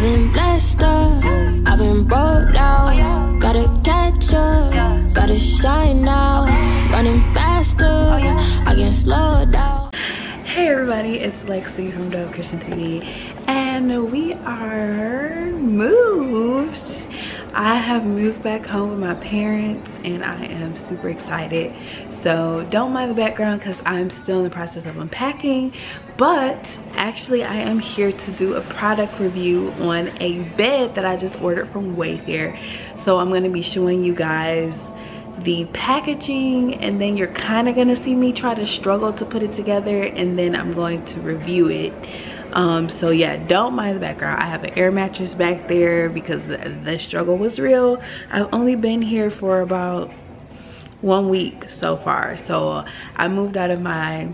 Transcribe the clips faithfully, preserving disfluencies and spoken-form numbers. I've been blessed up, I've been broke down. Gotta catch up, gotta shine now. Running faster, I can't slow down. Hey everybody, it's Lexi from Dope Christian T V, and we are moved. I have moved back home with my parents and I am super excited. So don't mind the background because I'm still in the process of unpacking, but actually I am here to do a product review on a bed that I just ordered from Wayfair. So I'm gonna be showing you guys the packaging, and then you're kind of gonna see me try to struggle to put it together, and then I'm going to review it. Um, so yeah, don't mind the background. I have an air mattress back there because the struggle was real. I've only been here for about one week so far. So I moved out of my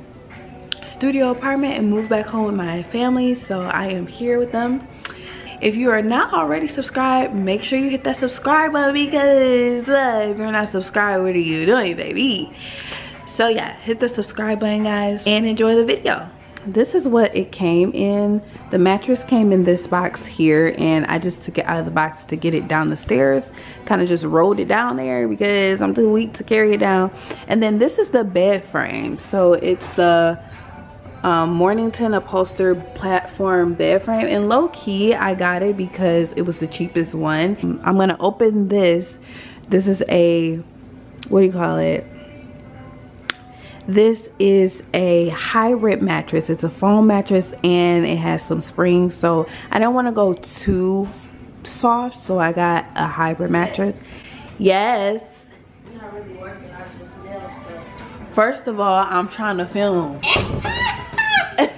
studio apartment and moved back home with my family. So I am here with them. If you are not already subscribed, make sure you hit that subscribe button, because uh, if you're not subscribed, what are you doing, baby? So yeah, hit the subscribe button, guys, and enjoy the video. This is what it came in. The mattress came in this box here, and I just took it out of the box to get it down the stairs. Kind of just rolled it down there because I'm too weak to carry it down. And then this is the bed frame. So it's the um, Mornington upholstered platform bed frame. And low key, I got it because it was the cheapest one. I'm gonna open this. This is a, what do you call it? This is a high rib mattress. It's a foam mattress and it has some springs, so I don't want to go too soft, so I got a hybrid mattress. Yes, you're not really working. I just nailed stuff. First of all, I'm trying to film. Yeah,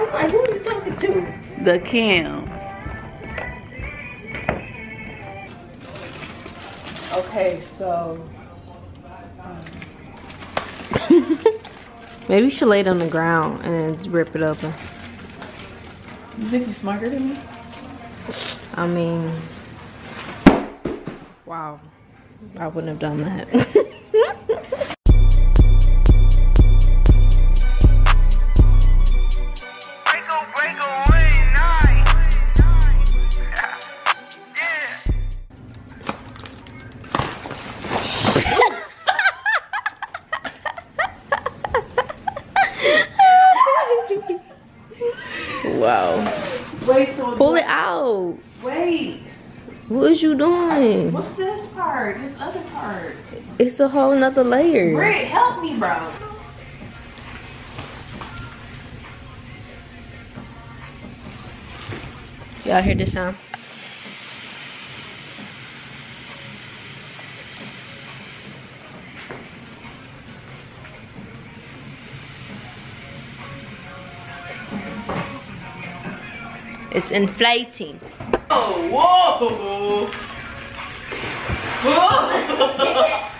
like, who are you talking to? The cam. Okay, so um. Maybe you should lay it on the ground and then rip it open. You think you're smarter than me? I mean, wow, I wouldn't have done that. You doing? What's this part? This other part? It's a whole nother layer. Britt, help me, bro. Y'all hear this sound? It's inflating. Oh, whoa! Whoa! Oh!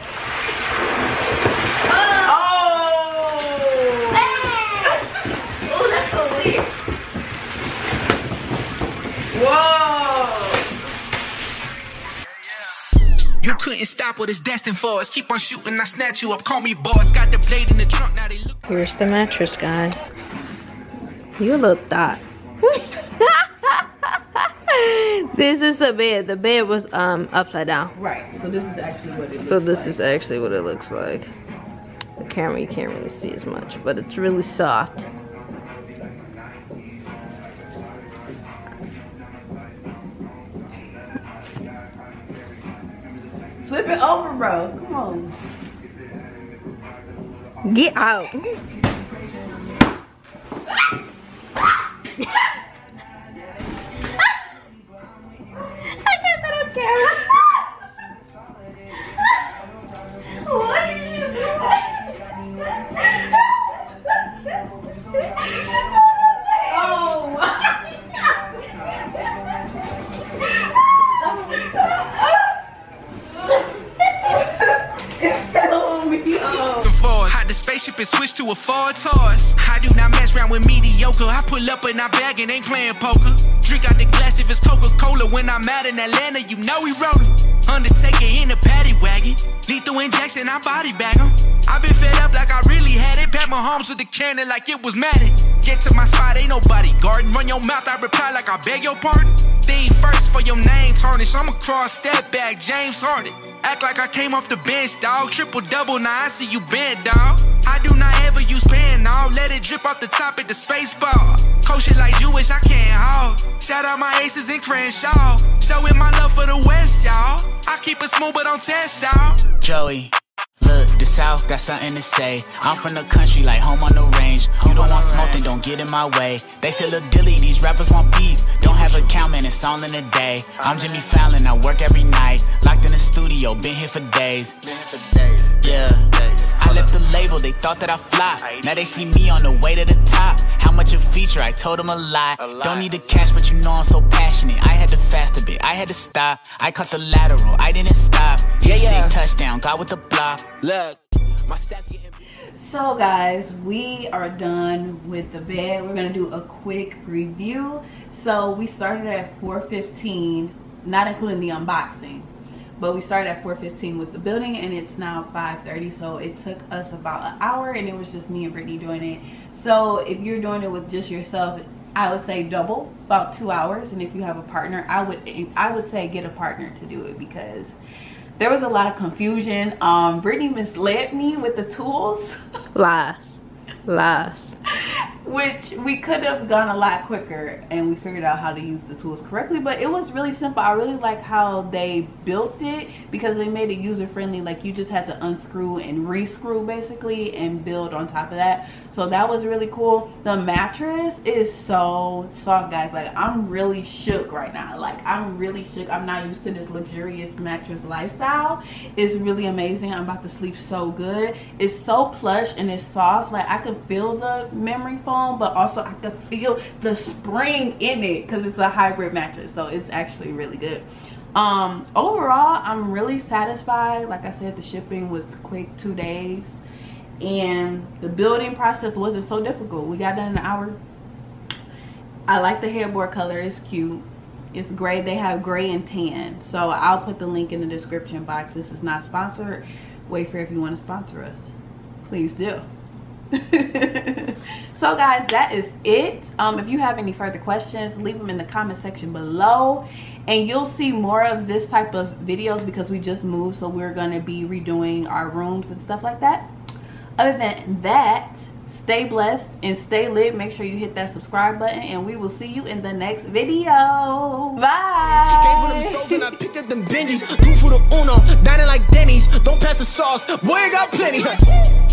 Oh, that's so weird. Whoa! You couldn't stop what it's destined for. It's keep on shooting, I snatch you up. Call me boss. Got the plate in the trunk. Now they look. Here's the mattress, guys. You little thot. This is the bed. The bed was um upside down. Right. So this is actually what it looks like. So this like. is actually what it looks like. The camera, you can't really see as much, but it's really soft. Flip it over, bro. Come on. Get out. Switch to a Ford Taurus. I do not mess around with mediocre. I pull up and I bag and ain't playing poker. drink out the glass if it's Coca-Cola. When I'm out in Atlanta, you know we rollin'. Undertaker in a paddy wagon, lethal injection, I body bag 'em. I been fed up like I really had it. Pat Mahomes with the cannon like it was Madden. Get to my spot, ain't nobody guarding. Run your mouth, I reply like I beg your pardon. Think first for your name tarnish, I'ma cross step back, James Harden. Act like I came off the bench, dog. Triple double, now I see you bent, dog. I do not ever use pen, all. Let it drip off the top at the space bar. Coach it like you wish I can't haul. Shout out my aces in Crenshaw. Showing my love for the West, y'all. I keep it smooth, but don't test, dog. Joey. Look, the South got something to say. I'm from the country like home on the range. You don't want smoke, then don't get in my way. They say Lil Dilly, these rappers want beef. Don't have a count, man, it's all in a day. I'm Jimmy Fallon, I work every night. Locked in the studio, been here for days. Yeah, I left the label, they thought that I flopped. Now they see me on the way to the top. How much a feature, I told them a lie. Don't need the cash, but you know I'm so passionate. I had to fast a bit, I had to stop. I caught the lateral, I didn't stop. Yeah, yeah. Touchdown, got with the block. Look, my stats getting. So guys, we are done with the bed. We're gonna do a quick review. So we started at four fifteen, not including the unboxing, but we started at four fifteen with the building, and it's now five thirty. So it took us about an hour, and it was just me and Brittany doing it. So if you're doing it with just yourself, I would say double, about two hours. And if you have a partner, I would I would say get a partner to do it, because there was a lot of confusion. Um, Brittany misled me with the tools. Lies. Lies. Which we could have gone a lot quicker, and we figured out how to use the tools correctly. But it was really simple. I really like how they built it, because they made it user friendly. Like, you just had to unscrew and rescrew basically and build on top of that. So that was really cool. The mattress is so soft, guys. Like, I'm really shook right now. Like, I'm really shook. I'm not used to this luxurious mattress lifestyle. It's really amazing. I'm about to sleep so good. It's so plush and it's soft. Like, I could feel the memory foam, but also I could feel the spring in it, because it's a hybrid mattress, so it's actually really good. Um overall, I'm really satisfied. Like I said, the shipping was quick, two days, and the building process wasn't so difficult. We got done in an hour. I like the headboard color, it's cute, it's gray. They have gray and tan, so I'll put the link in the description box. This is not sponsored. Wait for if you want to sponsor us, please do. So guys, that is it. Um, if you have any further questions, leave them in the comment section below, and you'll see more of this type of videos, because we just moved, so we're going to be redoing our rooms and stuff like that. Other than that, stay blessed and stay lit. Make sure you hit that subscribe button, and we will see you in the next video. Bye. Gave for them souls and I picked up them Benjis. Two for the Uno, dining like Denny's. Don't pass the sauce, boy, I got plenty.